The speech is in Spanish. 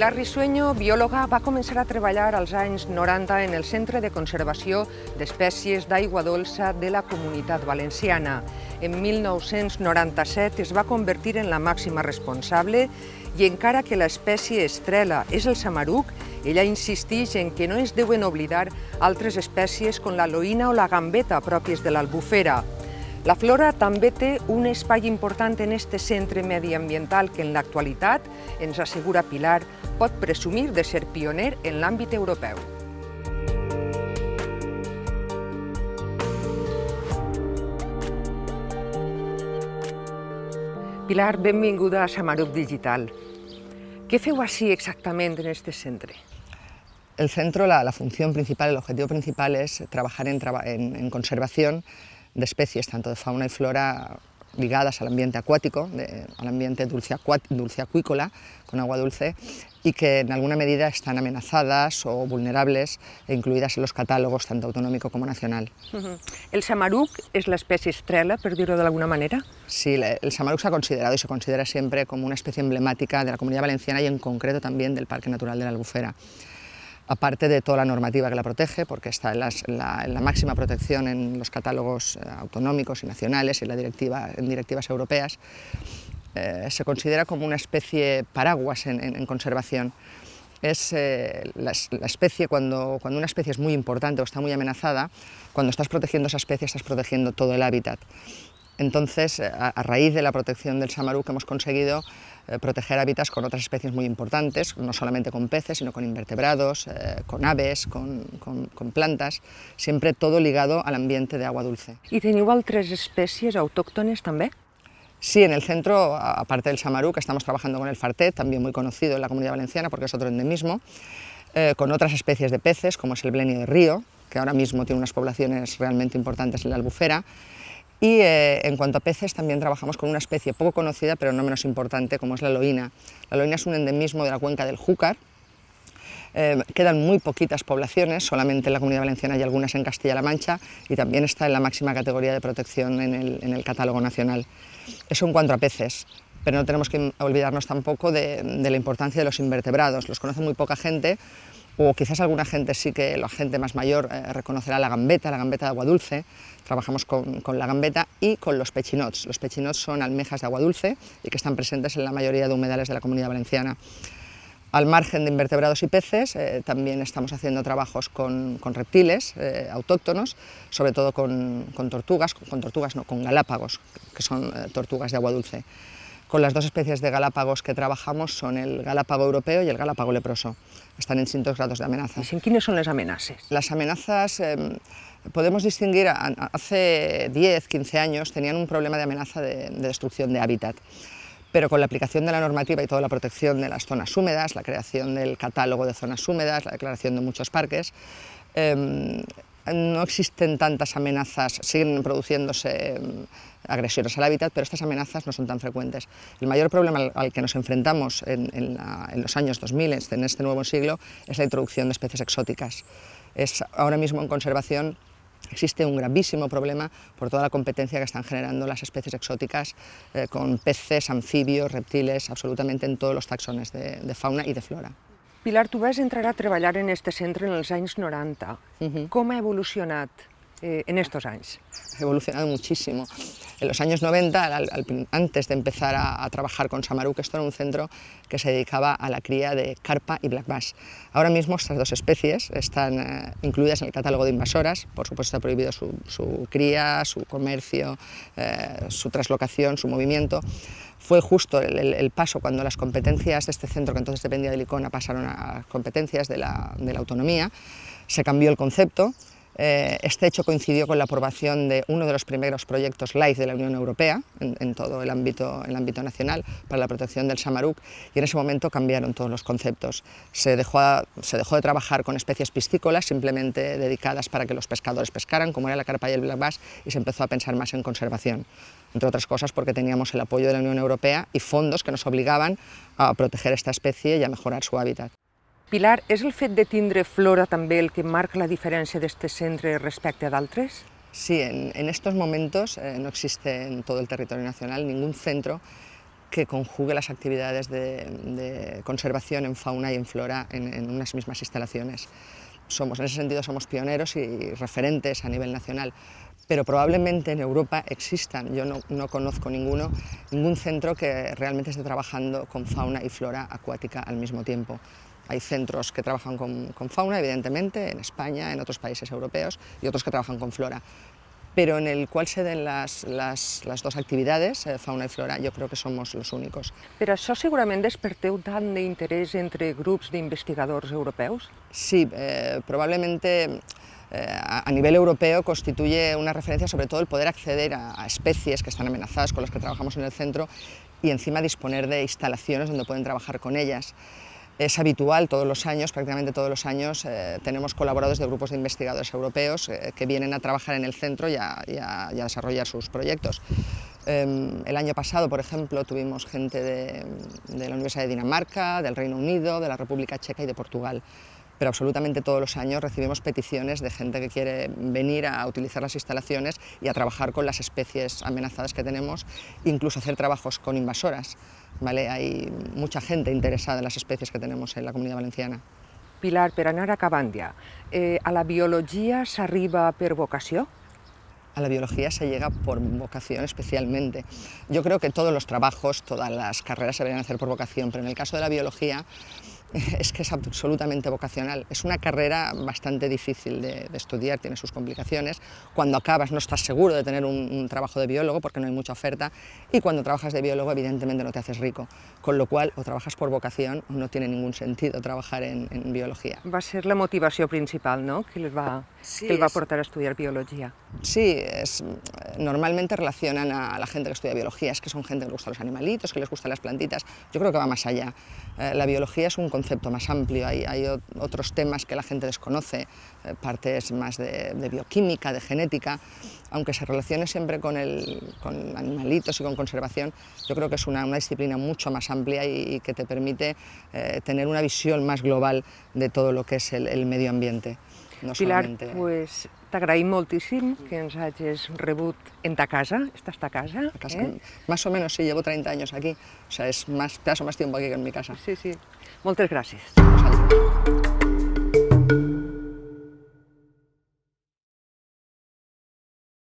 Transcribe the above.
Pilar Risueño, biòloga, va començar a treballar als anys 90 en el Centre de Conservació d'Espècies d'Aigua Dolça de la Comunitat Valenciana. En 1997 es va convertir en la màxima responsable i encara que l'espècie estrella és el samaruc, ella insisteix en que no es deuen oblidar altres espècies com la loína o la gambeta pròpies de l'albufera. La flora també té un espai important en este centre mediambiental que en l'actualitat, ens assegura Pilar, pot presumir de ser pioner en l'àmbit europeu. Pilar, benvinguda a Samaruc Digital. Què feu així exactament en este centre? El centro, la función principal, el objetivo principal es trabajar en conservación de especies, tanto de fauna y flora ligadas al ambiente acuático, al ambiente dulceacuícola, con agua dulce, y que en alguna medida están amenazadas o vulnerables e incluidas en los catálogos tanto autonómico como nacional. ¿El samaruc es la especie estrella, por decirlo de alguna manera? Sí, el samaruc se ha considerado y se considera siempre como una especie emblemática de la Comunidad Valenciana y en concreto también del Parque Natural de la Albufera. Aparte de toda la normativa que la protege, porque está en la máxima protección en los catálogos autonómicos y nacionales, en directivas europeas, se considera como una especie paraguas en conservación. Es la especie, cuando una especie es muy importante o está muy amenazada, cuando estás protegiendo esa especie estás protegiendo todo el hábitat. Entonces, a raíz de la protección del samaruc hemos conseguido proteger hábitats con otras especies muy importantes, no solamente con peces, sino con invertebrados, con aves, con plantas, siempre todo ligado al ambiente de agua dulce. ¿Y teniu altres especies autóctones también? Sí, en el centro, aparte del samaruc, estamos trabajando con el fartet, también muy conocido en la Comunidad Valenciana porque es otro endemismo, con otras especies de peces, como es el Blenio de Río, que ahora mismo tiene unas poblaciones realmente importantes en la albufera. Y en cuanto a peces, también trabajamos con una especie poco conocida, pero no menos importante, como es la loína. La loína es un endemismo de la cuenca del Júcar. Quedan muy poquitas poblaciones, solamente en la Comunidad Valenciana y algunas en Castilla-La Mancha, y también está en la máxima categoría de protección en el catálogo nacional. Eso en cuanto a peces. Pero no tenemos que olvidarnos tampoco de la importancia de los invertebrados. Los conoce muy poca gente, o quizás alguna gente sí que, la gente más mayor, reconocerá la gambeta de agua dulce. Trabajamos con la gambeta y con los pechinots. Los pechinots son almejas de agua dulce y que están presentes en la mayoría de humedales de la Comunidad Valenciana. Al margen de invertebrados y peces, también estamos haciendo trabajos con reptiles autóctonos, sobre todo con galápagos, que son tortugas de agua dulce. Con las dos especies de galápagos que trabajamos son el galápago europeo y el galápago leproso. Están en distintos grados de amenaza. ¿Quiénes son las amenazas? Las amenazas podemos distinguir, hace 10, 15 años tenían un problema de amenaza de destrucción de hábitat, pero con la aplicación de la normativa y toda la protección de las zonas húmedas, la creación del catálogo de zonas húmedas, la declaración de muchos parques, no existen tantas amenazas, siguen produciéndose agresiones al hábitat, pero estas amenazas no son tan frecuentes. El mayor problema al que nos enfrentamos en los años 2000, en este nuevo siglo, es la introducción de especies exóticas. Ahora mismo en conservación existe un gravísimo problema por toda la competencia que están generando las especies exóticas con peces, anfibios, reptiles, absolutamente en todos los taxones de fauna y de flora. Pilar, tu vas entrar a treballar en este centre en els anys 90. Com ha evolucionat en estos anys? Ha evolucionado muchísimo. En los años 90, antes de empezar a trabajar con samaruc, esto era un centro que se dedicaba a la cría de carpa y black bass. Ahora mismo estas dos especies están incluidas en el catálogo de invasoras. Por supuesto está prohibido su cría, su comercio, su traslocación, su movimiento. Fue justo el paso cuando las competencias de este centro, que entonces dependía del ICONA, pasaron a competencias de la autonomía. Se cambió el concepto. Este hecho coincidió con la aprobación de uno de los primeros proyectos LIFE de la Unión Europea en todo el ámbito nacional para la protección del samaruc, y en ese momento cambiaron todos los conceptos. Se dejó de trabajar con especies piscícolas simplemente dedicadas para que los pescadores pescaran, como era la carpa y el black bass, y se empezó a pensar más en conservación, entre otras cosas porque teníamos el apoyo de la Unión Europea y fondos que nos obligaban a proteger esta especie y a mejorar su hábitat. Pilar, ¿es el fet de tindre flora també el que marca la diferència d'este centre respecte a d'altres? Sí, en estos momentos no existe en todo el territorio nacional ningún centro que conjugue las actividades de conservación en fauna y en flora en unas mismas instalaciones. En ese sentido somos pioneros y referentes a nivel nacional, pero probablemente en Europa existan, yo no conozco ningún centro que realmente esté trabajando con fauna y flora acuática al mismo tiempo. Hay centros que trabajan con fauna, evidentemente, en España, en otros países europeos, y otros que trabajan con flora, pero en el cual se den las dos actividades, fauna y flora, yo creo que somos los únicos. Però això segurament desperteu tant d'interès entre grups d'investigadors europeus? Sí, probablemente a nivel europeo constituye una referencia sobre todo el poder acceder a especies que están amenazadas, con las que trabajamos en el centro, y encima disponer de instalaciones donde pueden trabajar con ellas. Es habitual todos los años, prácticamente todos los años, tenemos colaboradores de grupos de investigadores europeos que vienen a trabajar en el centro y a desarrollar sus proyectos. El año pasado, por ejemplo, tuvimos gente de la Universidad de Dinamarca, del Reino Unido, de la República Checa y de Portugal. Pero absolutamente todos los años recibimos peticiones de gente que quiere venir a utilizar las instalaciones y a trabajar con las especies amenazadas que tenemos, incluso hacer trabajos con invasoras, ¿vale? Hay mucha gente interesada en las especies que tenemos en la Comunidad Valenciana. Pilar, per anar acabant ja, ¿a la biología se arriba per vocación? A la biología se llega por vocación especialmente. Yo creo que todos los trabajos, todas las carreras se deberían hacer por vocación, pero en el caso de la biología es que es absolutamente vocacional. Es una carrera bastante difícil de estudiar, tiene sus complicaciones. Cuando acabas no estás seguro de tener un trabajo de biólogo porque no hay mucha oferta, y cuando trabajas de biólogo evidentemente no te haces rico, con lo cual o trabajas por vocación o no tiene ningún sentido trabajar en biología. Va a ser la motivación principal, ¿no?, que les va, sí, que les va a aportar a estudiar biología. Sí, normalmente relacionan a la gente que estudia biología, es que son gente que les gustan los animalitos, que les gustan las plantitas. Yo creo que va más allá. La biología es un concepto más amplio, hay otros temas que la gente desconoce, partes más de bioquímica, de genética, aunque se relacione siempre con animalitos y con conservación. Yo creo que es una disciplina mucho más amplia y que te permite tener una visión más global de todo lo que es el medio ambiente. No Pilar, solamente... pues, t'agraïm moltíssim que ens hagis rebut en ta casa, estàs a ta casa. A casa, ¿eh? Más o menos, sí, llevo 30 años aquí, o sea, es más tiempo aquí que en mi casa. Sí, sí. Moltes gràcies.